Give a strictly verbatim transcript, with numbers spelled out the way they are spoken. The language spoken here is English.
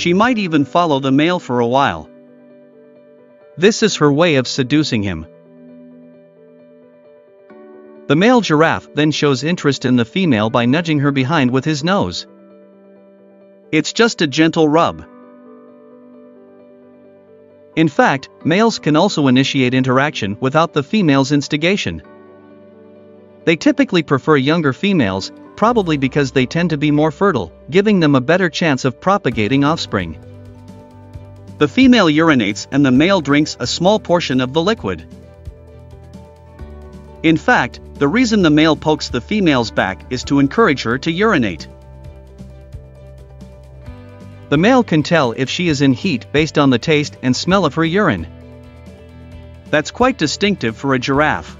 She might even follow the male for a while. This is her way of seducing him. The male giraffe then shows interest in the female by nudging her behind with his nose. It's just a gentle rub. In fact, males can also initiate interaction without the female's instigation. They typically prefer younger females, probably because they tend to be more fertile, giving them a better chance of propagating offspring. The female urinates and the male drinks a small portion of the liquid. In fact, the reason the male pokes the female's back is to encourage her to urinate. The male can tell if she is in heat based on the taste and smell of her urine. That's quite distinctive for a giraffe.